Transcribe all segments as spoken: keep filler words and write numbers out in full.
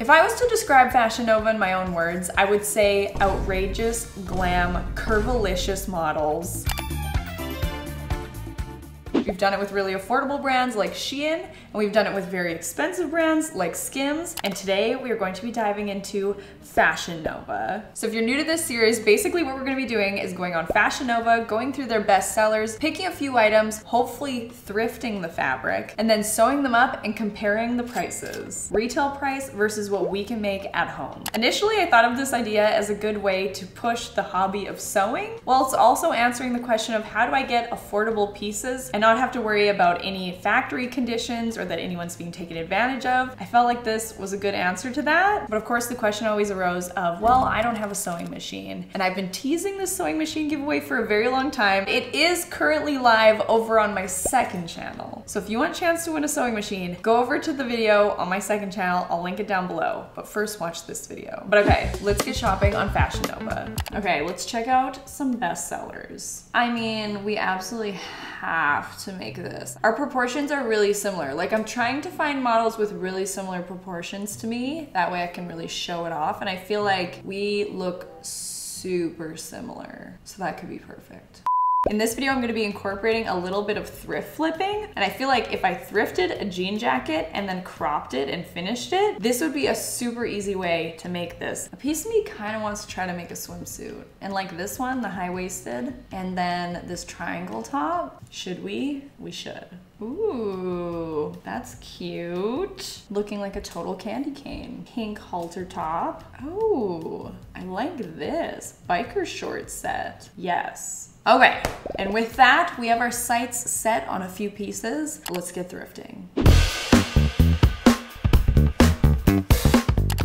If I was to describe Fashion Nova in my own words, I would say outrageous, glam, curvilicious models. We've done it with really affordable brands like Shein, and we've done it with very expensive brands like Skims, and today we are going to be diving into Fashion Nova. So if you're new to this series, basically what we're gonna be doing is going on Fashion Nova, going through their best sellers, picking a few items, hopefully thrifting the fabric, and then sewing them up and comparing the prices. Retail price versus what we can make at home. Initially, I thought of this idea as a good way to push the hobby of sewing, whilst also answering the question of how do I get affordable pieces and not have to worry about any factory conditions or that anyone's being taken advantage of. I felt like this was a good answer to that. But of course the question always arose of, well, I don't have a sewing machine. And I've been teasing this sewing machine giveaway for a very long time. It is currently live over on my second channel. So if you want a chance to win a sewing machine, go over to the video on my second channel. I'll link it down below. But first watch this video. But okay, let's get shopping on Fashion Nova. Okay, let's check out some bestsellers. I mean, we absolutely have to to make this. Our proportions are really similar. Like, I'm trying to find models with really similar proportions to me. That way I can really show it off. And I feel like we look super similar. So that could be perfect. In this video, I'm gonna be incorporating a little bit of thrift flipping. And I feel like if I thrifted a jean jacket and then cropped it and finished it, this would be a super easy way to make this. A piece of me kind of wants to try to make a swimsuit. And like this one, the high-waisted, and then this triangle top. Should we? We should. Ooh, that's cute. Looking like a total candy cane. Pink halter top. Oh, I like this. Biker short set. Yes. Okay, and with that, we have our sights set on a few pieces. Let's get thrifting.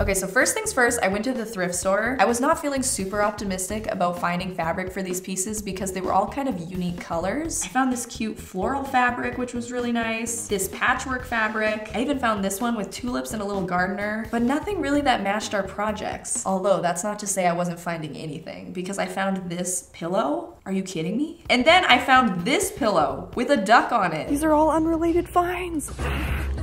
Okay, so first things first, I went to the thrift store. I was not feeling super optimistic about finding fabric for these pieces because they were all kind of unique colors. I found this cute floral fabric, which was really nice. This patchwork fabric. I even found this one with tulips and a little gardener, but nothing really that matched our projects. Although that's not to say I wasn't finding anything because I found this pillow. Are you kidding me? And then I found this pillow with a duck on it. These are all unrelated finds.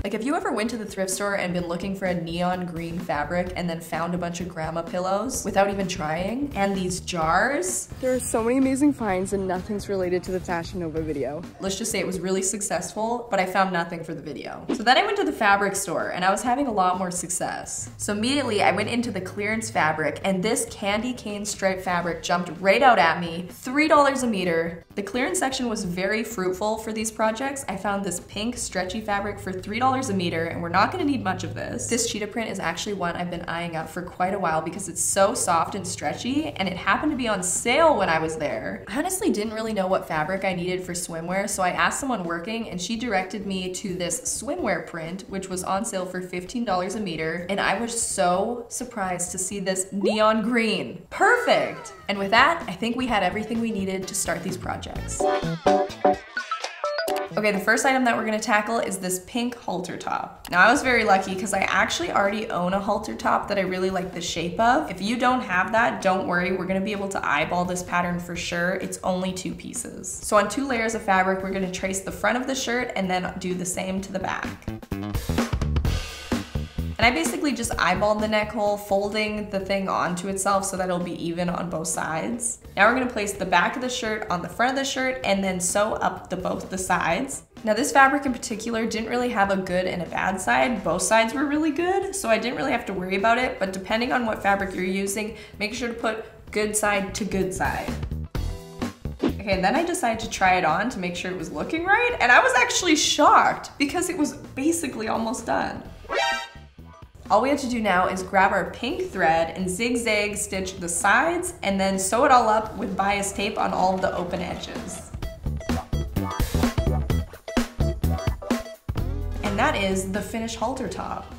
Like, if you ever went to the thrift store and been looking for a neon green fabric and then found a bunch of grandma pillows without even trying, and these jars. There are so many amazing finds and nothing's related to the Fashion Nova video. Let's just say it was really successful, but I found nothing for the video. So then I went to the fabric store and I was having a lot more success. So immediately I went into the clearance fabric and this candy cane stripe fabric jumped right out at me, three dollars a meter. The clearance section was very fruitful for these projects. I found this pink stretchy fabric for three dollars a meter, and we're not gonna need much of this. This cheetah print is actually one I've been eyeing up for quite a while because it's so soft and stretchy, and it happened to be on sale when I was there. I honestly didn't really know what fabric I needed for swimwear, so I asked someone working, and she directed me to this swimwear print, which was on sale for fifteen dollars a meter, and I was so surprised to see this neon green. Perfect! And with that, I think we had everything we needed to start these projects. Okay, the first item that we're gonna tackle is this pink halter top. Now, I was very lucky because I actually already own a halter top that I really like the shape of. If you don't have that, don't worry. We're gonna be able to eyeball this pattern for sure. It's only two pieces. So on two layers of fabric, we're gonna trace the front of the shirt and then do the same to the back. And I basically just eyeballed the neck hole, folding the thing onto itself so that it'll be even on both sides. Now we're gonna place the back of the shirt on the front of the shirt and then sew up the both the sides. Now this fabric in particular didn't really have a good and a bad side. Both sides were really good, so I didn't really have to worry about it, but depending on what fabric you're using, make sure to put good side to good side. Okay, and then I decided to try it on to make sure it was looking right, and I was actually shocked because it was basically almost done. All we have to do now is grab our pink thread and zigzag stitch the sides and then sew it all up with bias tape on all of the open edges. And that is the finished halter top.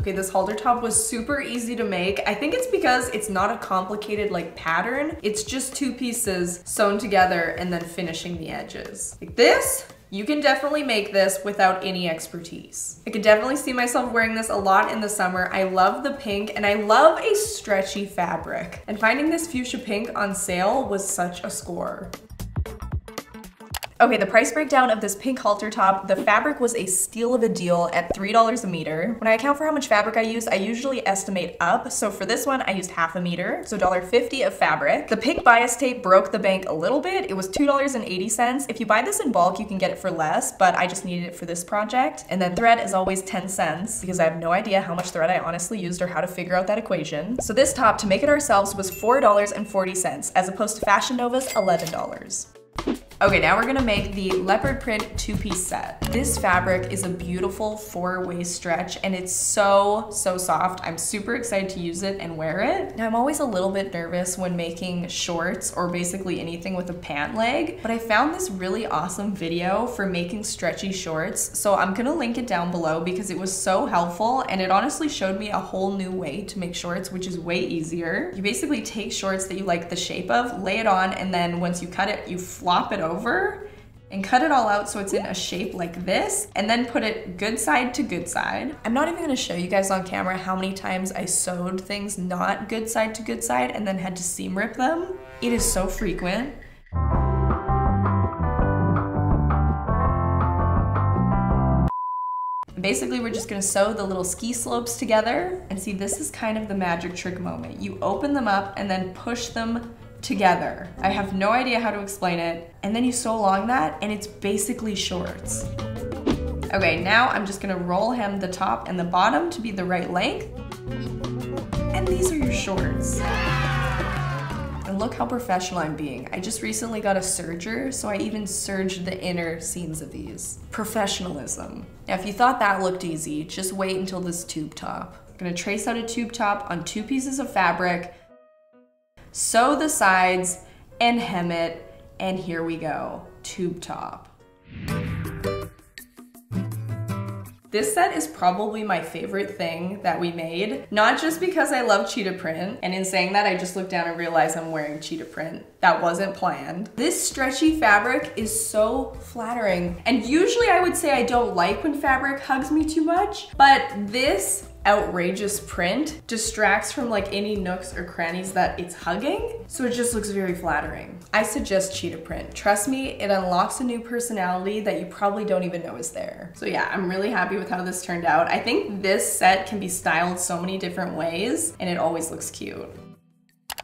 Okay, this halter top was super easy to make. I think it's because it's not a complicated like pattern. It's just two pieces sewn together and then finishing the edges. Like this, you can definitely make this without any expertise. I could definitely see myself wearing this a lot in the summer. I love the pink and I love a stretchy fabric. And finding this fuchsia pink on sale was such a score. Okay, the price breakdown of this pink halter top, the fabric was a steal of a deal at three dollars a meter. When I account for how much fabric I use, I usually estimate up. So for this one, I used half a meter, so one dollar fifty of fabric. The pink bias tape broke the bank a little bit. It was two dollars and eighty cents. If you buy this in bulk, you can get it for less, but I just needed it for this project. And then thread is always ten cents because I have no idea how much thread I honestly used or how to figure out that equation. So this top, to make it ourselves, was four dollars and forty cents as opposed to Fashion Nova's eleven dollars. Okay, now we're gonna make the leopard print two-piece set. This fabric is a beautiful four-way stretch and it's so, so soft. I'm super excited to use it and wear it. Now, I'm always a little bit nervous when making shorts or basically anything with a pant leg, but I found this really awesome video for making stretchy shorts, so I'm gonna link it down below because it was so helpful and it honestly showed me a whole new way to make shorts, which is way easier. You basically take shorts that you like the shape of, lay it on, and then once you cut it, you flop it over and cut it all out so it's in a shape like this, and then put it good side to good side. I'm not even gonna show you guys on camera how many times I sewed things not good side to good side and then had to seam rip them. It is so frequent. Basically, we're just gonna sew the little ski slopes together. And see, this is kind of the magic trick moment. You open them up and then push them together. I have no idea how to explain it. And then you sew along that and it's basically shorts. Okay, now I'm just gonna roll hem the top and the bottom to be the right length. And these are your shorts. And look how professional I'm being. I just recently got a serger, so I even serged the inner seams of these. Professionalism. Now, if you thought that looked easy, just wait until this tube top. I'm gonna trace out a tube top on two pieces of fabric, sew the sides and hem it, and here we go, tube top. This set is probably my favorite thing that we made, not just because I love cheetah print, and in saying that I just looked down and realized I'm wearing cheetah print. That wasn't planned. This stretchy fabric is so flattering, and usually I would say I don't like when fabric hugs me too much, but this outrageous print distracts from like any nooks or crannies that it's hugging, so it just looks very flattering. I suggest cheetah print. Trust me, it unlocks a new personality that you probably don't even know is there. So yeah, I'm really happy with how this turned out. I think this set can be styled so many different ways and it always looks cute.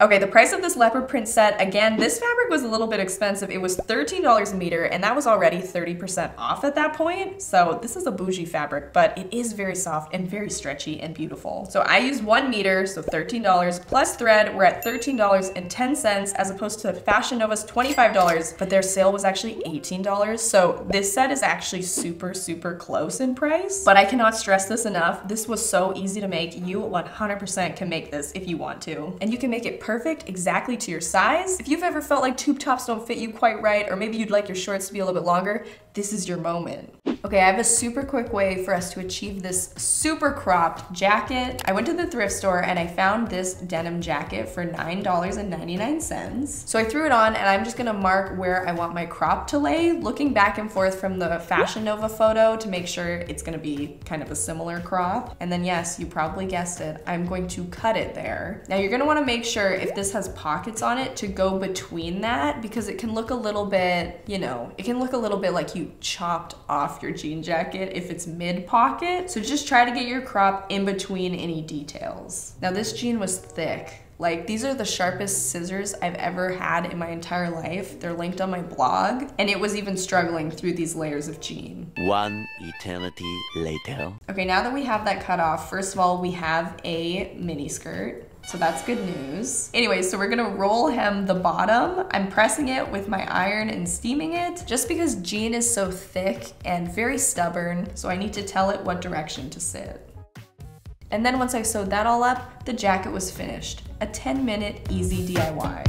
Okay, the price of this leopard print set, again, this fabric was a little bit expensive. It was thirteen dollars a meter, and that was already thirty percent off at that point. So this is a bougie fabric, but it is very soft and very stretchy and beautiful. So I used one meter, so thirteen dollars plus thread. We're at thirteen dollars and ten cents as opposed to Fashion Nova's twenty-five dollars, but their sale was actually eighteen dollars. So this set is actually super, super close in price, but I cannot stress this enough. This was so easy to make. You one hundred percent can make this if you want to, and you can make it perfect. perfect exactly to your size. If you've ever felt like tube tops don't fit you quite right, or maybe you'd like your shorts to be a little bit longer, this is your moment. Okay, I have a super quick way for us to achieve this super cropped jacket. I went to the thrift store and I found this denim jacket for nine dollars and ninety-nine cents. So I threw it on and I'm just gonna mark where I want my crop to lay, looking back and forth from the Fashion Nova photo to make sure it's gonna be kind of a similar crop. And then yes, you probably guessed it, I'm going to cut it there. Now you're gonna wanna make sure if this has pockets on it to go between that, because it can look a little bit, you know, it can look a little bit like you chopped off your jean jacket if it's mid pocket. So just try to get your crop in between any details. Now this jean was thick. Like, these are the sharpest scissors I've ever had in my entire life. They're linked on my blog, and it was even struggling through these layers of jean. One eternity later. Okay, now that we have that cut off, first of all, we have a mini skirt. So that's good news. Anyway, so we're gonna roll hem the bottom. I'm pressing it with my iron and steaming it just because jean is so thick and very stubborn, so I need to tell it what direction to sit. And then once I sewed that all up, the jacket was finished. A ten minute easy D I Y.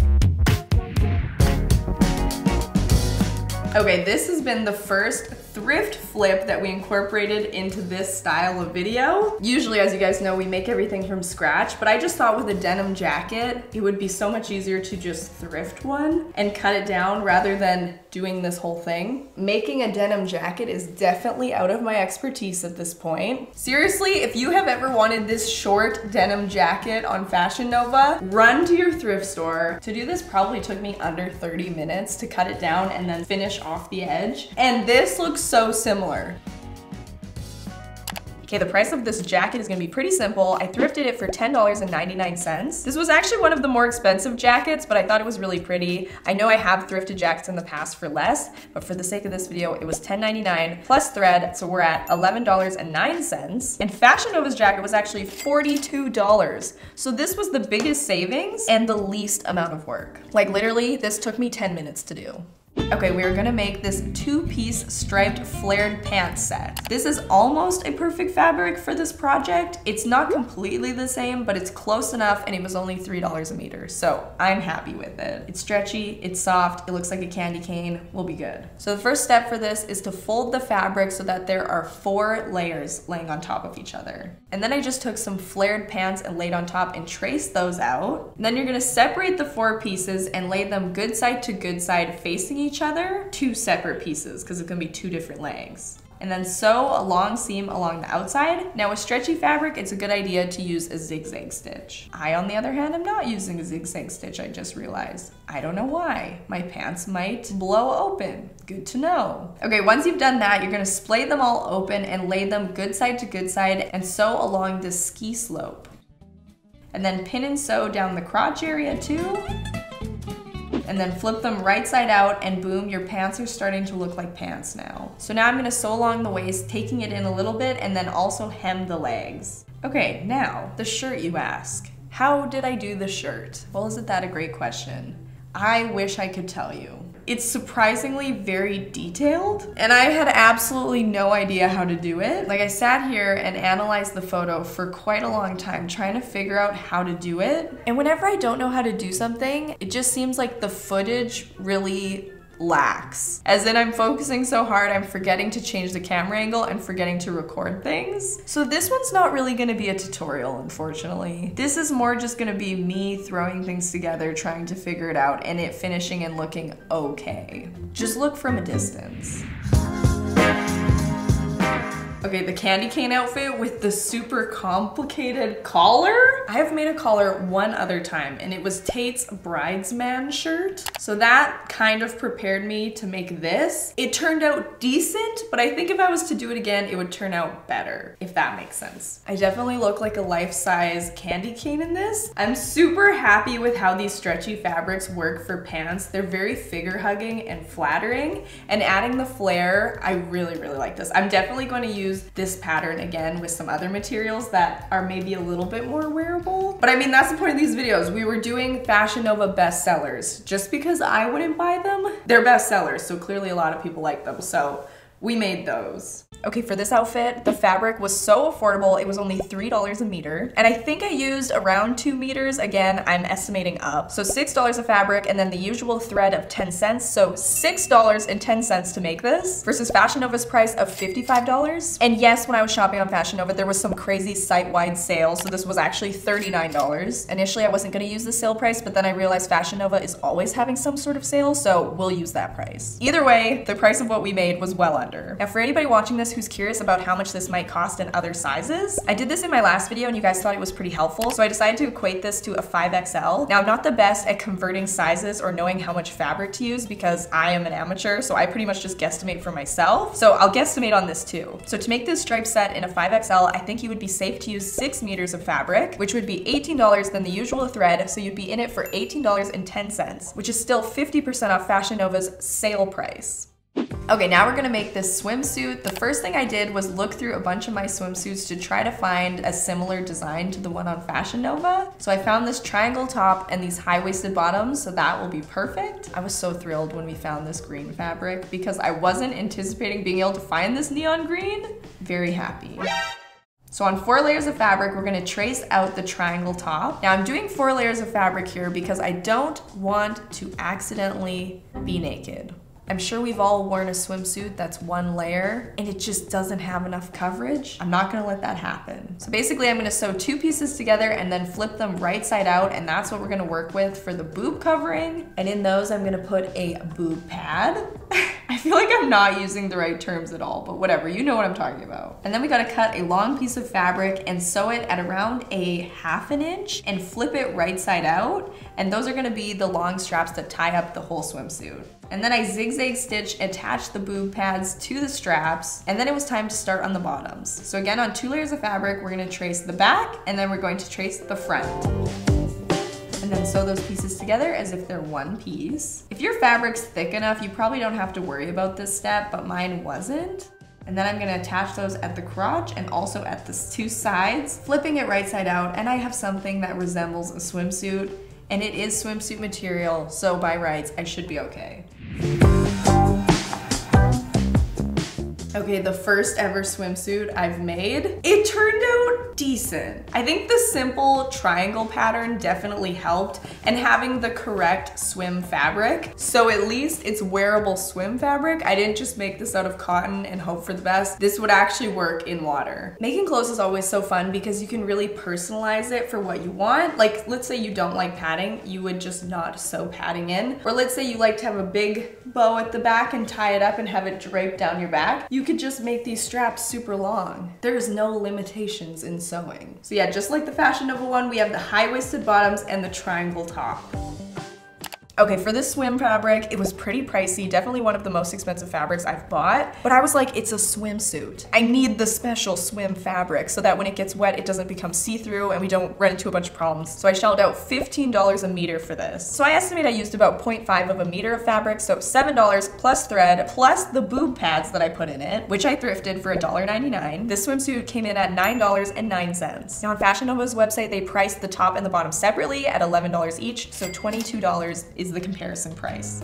Okay, this has been the first thrift flip that we incorporated into this style of video. Usually, as you guys know, we make everything from scratch, but I just thought with a denim jacket, it would be so much easier to just thrift one and cut it down rather than doing this whole thing. Making a denim jacket is definitely out of my expertise at this point. Seriously, if you have ever wanted this short denim jacket on Fashion Nova, run to your thrift store. To do this probably took me under thirty minutes to cut it down and then finish off the edge. And this looks so similar. Okay, the price of this jacket is gonna be pretty simple. I thrifted it for ten ninety-nine. This was actually one of the more expensive jackets, but I thought it was really pretty. I know I have thrifted jackets in the past for less, but for the sake of this video, it was ten ninety-nine plus thread, so we're at eleven oh nine. And Fashion Nova's jacket was actually forty-two dollars. So this was the biggest savings and the least amount of work. Like literally, this took me ten minutes to do. Okay, we are gonna make this two-piece striped flared pants set. This is almost a perfect fabric for this project. It's not completely the same, but it's close enough, and it was only three dollars a meter, so I'm happy with it. It's stretchy, it's soft, it looks like a candy cane, we'll be good. So the first step for this is to fold the fabric so that there are four layers laying on top of each other. And then I just took some flared pants and laid on top and traced those out. And then you're gonna separate the four pieces and lay them good side to good side facing each other, two separate pieces, because it's gonna be two different legs. And then sew a long seam along the outside. Now with stretchy fabric, it's a good idea to use a zigzag stitch. I, on the other hand, am not using a zigzag stitch, I just realized. I don't know why. My pants might blow open. Good to know. Okay, once you've done that, you're gonna splay them all open and lay them good side to good side and sew along the ski slope. And then pin and sew down the crotch area too. And then flip them right side out and boom, your pants are starting to look like pants now. So now I'm gonna sew along the waist, taking it in a little bit and then also hem the legs. Okay, now the shirt, you ask. How did I do the shirt? Well, isn't that a great question? I wish I could tell you. It's surprisingly very detailed, and I had absolutely no idea how to do it. Like, I sat here and analyzed the photo for quite a long time trying to figure out how to do it. And whenever I don't know how to do something, it just seems like the footage really lacks. As in, I'm focusing so hard, I'm forgetting to change the camera angle and forgetting to record things. So this one's not really gonna be a tutorial, unfortunately. This is more just gonna be me throwing things together, trying to figure it out, and it finishing and looking okay. Just look from a distance. Okay, the candy cane outfit with the super complicated collar. I have made a collar one other time, and it was Tate's bridesman shirt. So that kind of prepared me to make this. It turned out decent, but I think if I was to do it again, it would turn out better, if that makes sense. I definitely look like a life-size candy cane in this. I'm super happy with how these stretchy fabrics work for pants. They're very figure-hugging and flattering, and adding the flare, I really, really like this. I'm definitely going to use this pattern again with some other materials that are maybe a little bit more wearable. But I mean, that's the point of these videos. We were doing Fashion Nova bestsellers. Just because I wouldn't buy them, they're bestsellers, so clearly a lot of people like them, so we made those. Okay, for this outfit, the fabric was so affordable, it was only three dollars a meter. And I think I used around two meters. Again, I'm estimating up. So six dollars a fabric and then the usual thread of ten cents. So six dollars and ten cents to make this versus Fashion Nova's price of fifty-five dollars. And yes, when I was shopping on Fashion Nova, there was some crazy site-wide sale. So this was actually thirty-nine dollars. Initially, I wasn't gonna use the sale price, but then I realized Fashion Nova is always having some sort of sale, so we'll use that price. Either way, the price of what we made was well under. Now, for anybody watching this who's curious about how much this might cost in other sizes, I did this in my last video and you guys thought it was pretty helpful, so I decided to equate this to a five X L. Now, I'm not the best at converting sizes or knowing how much fabric to use because I am an amateur, so I pretty much just guesstimate for myself. So I'll guesstimate on this too. So to make this stripe set in a five X L, I think you would be safe to use six meters of fabric, which would be eighteen dollars than the usual thread, so you'd be in it for eighteen dollars and ten cents, which is still fifty percent off Fashion Nova's sale price. Okay, now we're gonna make this swimsuit. The first thing I did was look through a bunch of my swimsuits to try to find a similar design to the one on Fashion Nova. So I found this triangle top and these high-waisted bottoms, so that will be perfect. I was so thrilled when we found this green fabric because I wasn't anticipating being able to find this neon green. Very happy. So on four layers of fabric, we're gonna trace out the triangle top. Now I'm doing four layers of fabric here because I don't want to accidentally be naked. I'm sure we've all worn a swimsuit that's one layer and it just doesn't have enough coverage. I'm not gonna let that happen. So basically I'm gonna sew two pieces together and then flip them right side out, and that's what we're gonna work with for the boob covering. And in those I'm gonna put a boob pad. I feel like I'm not using the right terms at all, but whatever, you know what I'm talking about. And then we gotta cut a long piece of fabric and sew it at around a half an inch and flip it right side out. And those are gonna be the long straps that tie up the whole swimsuit. And then I zigzag stitch, attach the boob pads to the straps, and then it was time to start on the bottoms. So again, on two layers of fabric, we're gonna trace the back, and then we're going to trace the front. And then sew those pieces together as if they're one piece. If your fabric's thick enough, you probably don't have to worry about this step, but mine wasn't. And then I'm gonna attach those at the crotch and also at the two sides, flipping it right side out, and I have something that resembles a swimsuit, and it is swimsuit material, so by rights, I should be okay. Okay, the first ever swimsuit I've made. It turned out decent. I think the simple triangle pattern definitely helped, and having the correct swim fabric. So at least it's wearable swim fabric. I didn't just make this out of cotton and hope for the best. This would actually work in water. Making clothes is always so fun because you can really personalize it for what you want. Like, let's say you don't like padding, you would just not sew padding in. Or let's say you like to have a big bow at the back and tie it up and have it draped down your back. You You could just make these straps super long. There's no limitations in sewing. So yeah, just like the Fashion Nova one, we have the high-waisted bottoms and the triangle top. Okay, for this swim fabric, it was pretty pricey, definitely one of the most expensive fabrics I've bought, but I was like, it's a swimsuit. I need the special swim fabric so that when it gets wet, it doesn't become see-through and we don't run into a bunch of problems. So I shelled out fifteen dollars a meter for this. So I estimate I used about zero point five of a meter of fabric, so seven dollars plus thread, plus the boob pads that I put in it, which I thrifted for a dollar ninety-nine. This swimsuit came in at nine dollars and nine cents. Now on Fashion Nova's website, they priced the top and the bottom separately at eleven dollars each, so twenty-two dollars is the comparison price.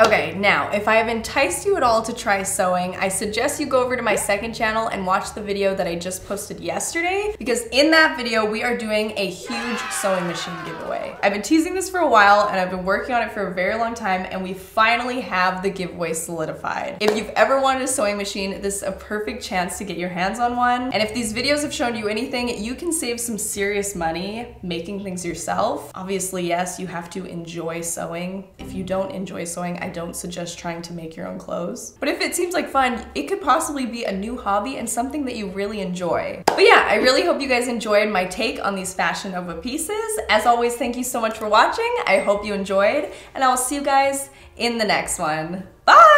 Okay, now, if I have enticed you at all to try sewing, I suggest you go over to my second channel and watch the video that I just posted yesterday, because in that video, we are doing a huge sewing machine giveaway. I've been teasing this for a while, and I've been working on it for a very long time, and we finally have the giveaway solidified. If you've ever wanted a sewing machine, this is a perfect chance to get your hands on one. And if these videos have shown you anything, you can save some serious money making things yourself. Obviously, yes, you have to enjoy sewing. If you don't enjoy sewing, I I don't suggest trying to make your own clothes. But if it seems like fun, it could possibly be a new hobby and something that you really enjoy. But yeah, I really hope you guys enjoyed my take on these Fashion Nova pieces. As always, thank you so much for watching. I hope you enjoyed, and I will see you guys in the next one. Bye!